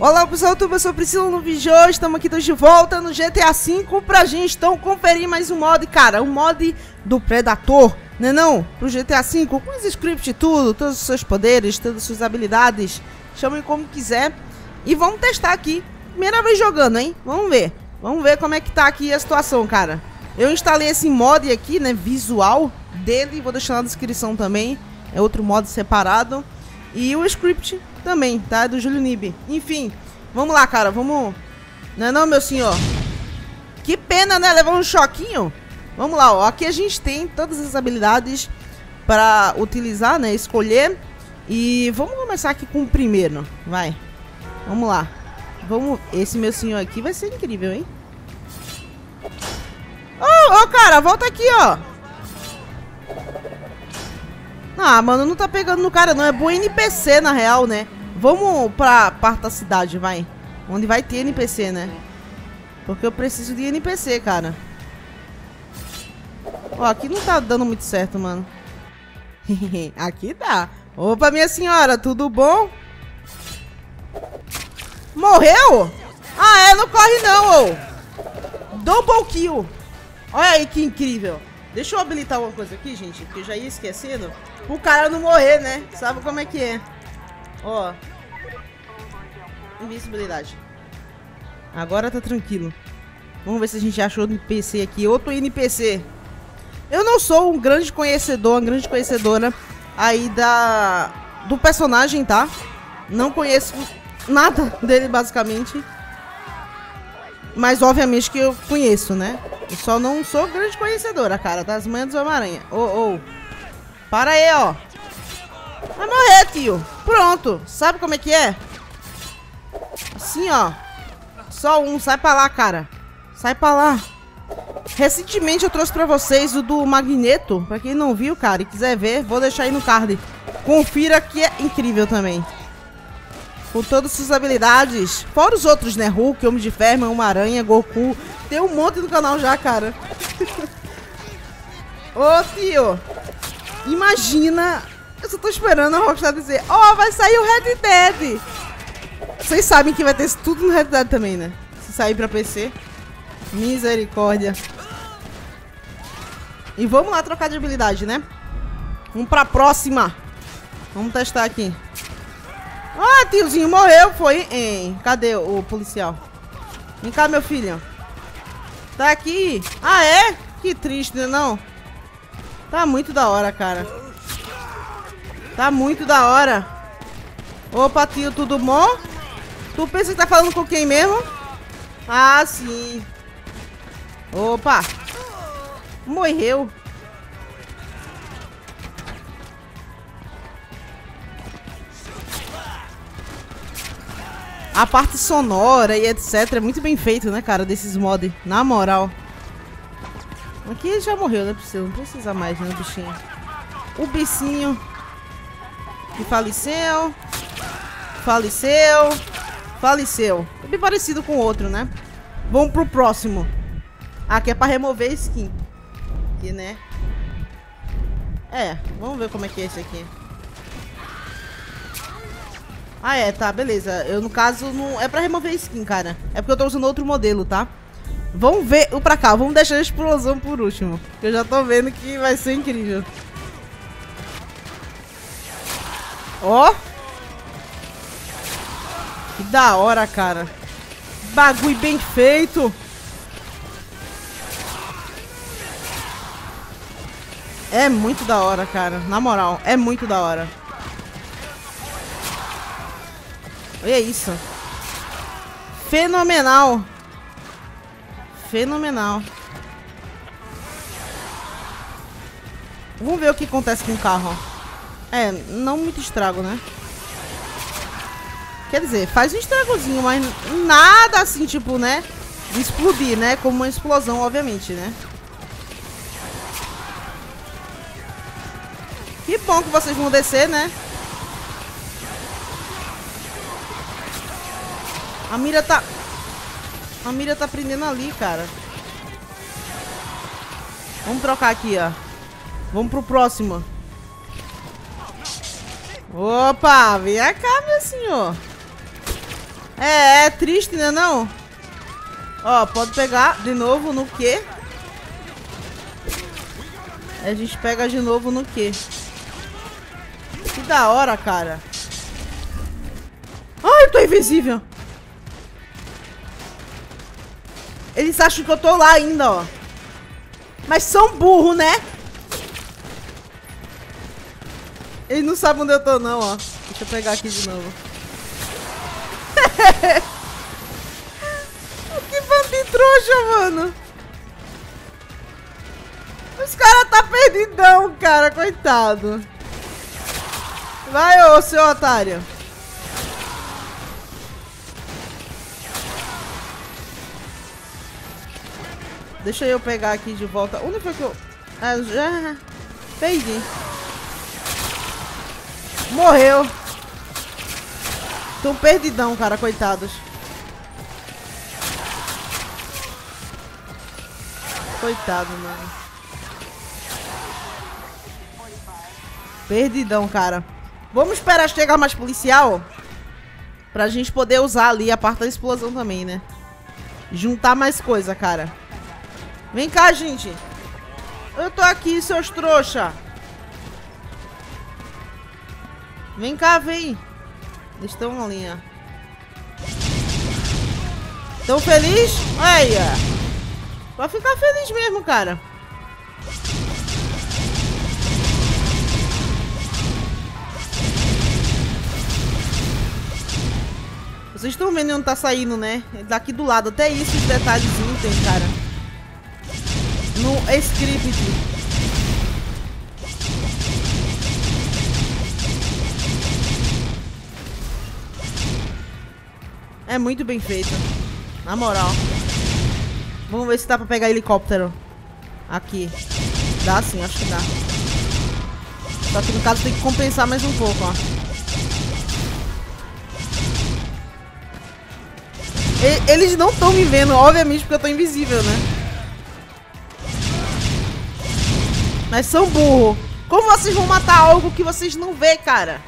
Olá pessoal, eu sou Priscila no vídeo de hoje, estamos aqui de volta no GTA V pra gente então conferir mais um mod, cara, o mod do Predator, né não? Pro GTA V, com os scripts e tudo, todos os seus poderes, todas as suas habilidades, chamem como quiser. E vamos testar aqui, primeira vez jogando, hein? Vamos ver como é que tá aqui a situação, cara. Eu instalei esse mod aqui, né, visual dele, vou deixar na descrição também, é outro mod separado. E o script também, tá? É do Julio Nibe. Enfim, vamos lá, cara, vamos... Não é não, meu senhor? Que pena, né? Levar um choquinho. Vamos lá, ó. Aqui a gente tem todas as habilidades pra utilizar, né? Escolher. E vamos começar aqui com o primeiro. Vai. Vamos lá. Vamos... Esse meu senhor aqui vai ser incrível, hein? Ô, cara, volta aqui, ó. Ah, mano, não tá pegando no cara não, é bom NPC na real, né? Vamos pra parte da cidade, vai. Onde vai ter NPC, né? Porque eu preciso de NPC, cara. Ó, aqui não tá dando muito certo, mano. Aqui dá. Opa, minha senhora, tudo bom? Morreu? Ah, é, não corre não, ô. Double kill. Olha aí que incrível. Deixa eu habilitar uma coisa aqui, gente, porque eu já ia esquecendo. O cara não morrer, né? Sabe como é que é? Ó. Invisibilidade. Agora tá tranquilo. Vamos ver se a gente achou um NPC aqui. Outro NPC. Eu não sou um grande conhecedor, uma grande conhecedora aí do personagem, tá? Não conheço nada dele, basicamente. Mas, obviamente, que eu conheço, né? Eu só não sou grande conhecedora, cara, das manhas do Homem-Aranha. Ô. Para aí, ó. Vai morrer, tio. Pronto. Sabe como é que é? Assim, ó. Só um. Sai pra lá, cara. Sai pra lá. Recentemente eu trouxe pra vocês o do Magneto. Pra quem não viu, cara, e quiser ver, vou deixar aí no card. Confira que é incrível também. Com todas as suas habilidades. Fora os outros, né? Hulk, Homem de Ferro, Homem-Aranha, Goku. Tem um monte no canal já, cara. Ô, tio. Imagina. Eu só tô esperando a Rockstar dizer: ó, vai sair o Red Dead. Vocês sabem que vai ter isso tudo no Red Dead também, né? Se sair pra PC. Misericórdia. E vamos lá trocar de habilidade, né? Vamos pra próxima. Vamos testar aqui. Ah, tiozinho morreu, foi, hein? Cadê o policial? Vem cá, meu filho. Tá aqui. Ah, é? Que triste, né, não? Tá muito da hora, cara. Tá muito da hora. Opa, tio, tudo bom? Tu pensa que tá falando com quem mesmo? Ah, sim. Opa. Morreu. A parte sonora e etc é muito bem feito, né, cara, desses mods, na moral. Aqui já morreu, né, Priscila? Não precisa mais, né, bichinho? O bichinho que faleceu. Faleceu. Faleceu. É bem parecido com o outro, né? Vamos pro próximo. Aqui é pra remover skin. Aqui, né? É, vamos ver como é que é esse aqui. Ah, é, tá, beleza. Eu, no caso, não... É pra remover skin, cara. É porque eu tô usando outro modelo, tá? Vamos ver o pra cá. Vamos deixar a explosão por último. Eu já tô vendo que vai ser incrível. Ó. Que da hora, cara. Bagulho bem feito. É muito da hora, cara. Na moral, é muito da hora. Olha isso. Fenomenal. Fenomenal. Vamos ver o que acontece com o carro. É, não muito estrago, né? Quer dizer, faz um estragozinho, mas nada assim, tipo, né? De explodir, né? Como uma explosão, obviamente, né? Que bom que vocês vão descer, né? A mira tá prendendo ali, cara. Vamos trocar aqui, ó. Vamos pro próximo. Opa, vem cá, meu senhor. É triste, né não? Ó, pode pegar de novo no quê? A gente pega de novo no quê? Que da hora, cara. Ai, eu tô invisível. Eles acham que eu tô lá ainda, ó. Mas são burros, né? Eles não sabem onde eu tô, não, ó. Deixa eu pegar aqui de novo. Que bando de trouxa, mano. Os caras tá perdidão, cara. Coitado. Vai, ô, seu otário. Deixa eu pegar aqui de volta. Onde foi que eu... Ah, já... Perdi. Morreu. Tão perdidão, cara. Coitados. Coitado, mano. Perdidão, cara. Vamos esperar chegar mais policial pra gente poder usar ali a parte da explosão também, né? Juntar mais coisa, cara. Vem cá, gente. Eu tô aqui, seus trouxa. Vem cá, vem. Eles estão ali, ó. Tão feliz? Olha. Pra ficar feliz mesmo, cara. Vocês estão vendo onde tá saindo, né? Daqui do lado. Até isso, os detalhezinhos tem, cara. No script. É muito bem feito. Na moral. Vamos ver se dá pra pegar helicóptero. Aqui. Dá sim, acho que dá. Só que no caso tem que compensar mais um pouco, ó. Eles não estão me vendo, obviamente, porque eu tô invisível, né? Mas são burros. Como vocês vão matar algo que vocês não vê, cara?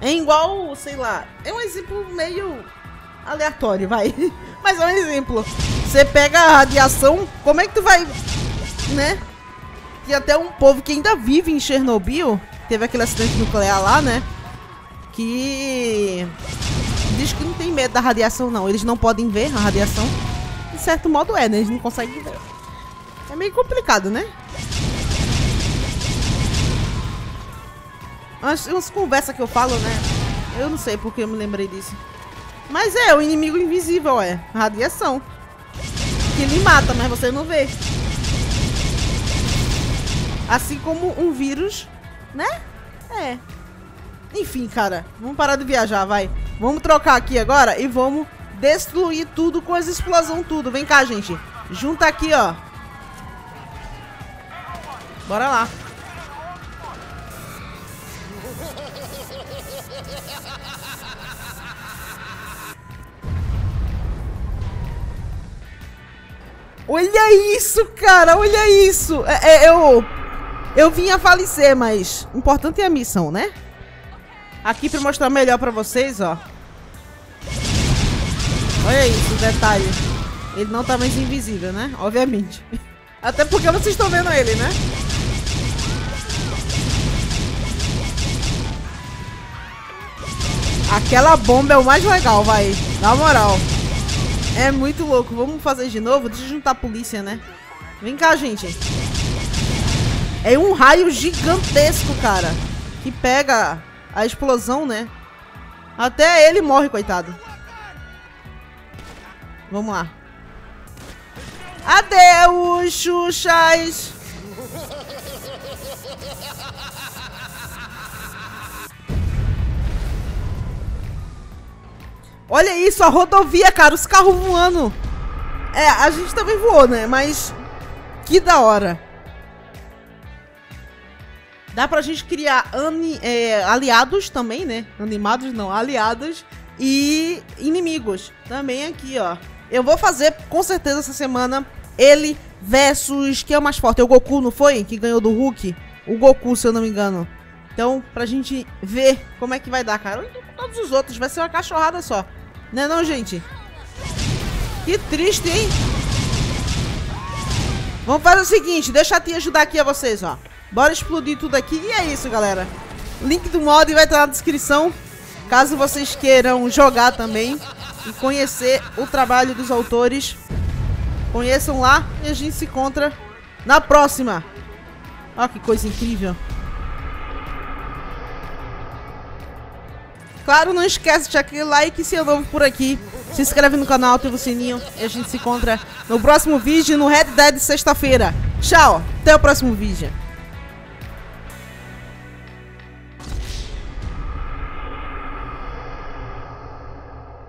É igual, sei lá. É um exemplo meio aleatório, vai. Mas é um exemplo. Você pega a radiação, como é que tu vai, né? Tem até um povo que ainda vive em Chernobyl. Teve aquele acidente nuclear lá, né? Que diz que não tem medo da radiação, não. Eles não podem ver a radiação. De certo modo é, né? Eles não conseguem ver. É meio complicado, né? As conversas que eu falo, né? Eu não sei porque eu me lembrei disso. Mas é, o inimigo invisível, é. Radiação. Que ele mata, mas você não vê. Assim como um vírus, né? É. Enfim, cara. Vamos parar de viajar, vai. Vamos trocar aqui agora e vamos destruir tudo com as explosões, tudo. Vem cá, gente. Junta aqui, ó. Bora lá. Olha isso, cara. Olha isso. Eu vim a falecer, mas o importante é a missão, né? Aqui pra mostrar melhor pra vocês, ó. Olha isso, o detalhe. Ele não tá mais invisível, né? Obviamente. Até porque vocês estão vendo ele, né? Aquela bomba é o mais legal, vai. Na moral. É muito louco. Vamos fazer de novo? Deixa eu juntar a polícia, né? Vem cá, gente. É um raio gigantesco, cara. Que pega a explosão, né? Até ele morre, coitado. Vamos lá. Adeus, Xuxas. Olha isso, a rodovia, cara, os carros voando. É, a gente também voou, né? Mas que da hora. Dá pra gente criar aliados também, né? Animados não, aliados e inimigos também aqui, ó. Eu vou fazer, com certeza, essa semana, ele versus... Quem é o mais forte? É o Goku, não foi? Que ganhou do Hulk? O Goku, se eu não me engano. Então, pra gente ver como é que vai dar, cara. todos os outros. Vai ser uma cachorrada só. Né não, gente? Que triste, hein? Vamos fazer o seguinte. Deixa a tia ajudar aqui a vocês, ó. Bora explodir tudo aqui. E é isso, galera. Link do mod vai estar na descrição. Caso vocês queiram jogar também e conhecer o trabalho dos autores, conheçam lá e a gente se encontra na próxima. Olha que coisa incrível. Claro, não esquece de deixar aquele like se é novo por aqui. Se inscreve no canal, ativa o sininho e a gente se encontra no próximo vídeo no Red Dead sexta-feira. Tchau, até o próximo vídeo.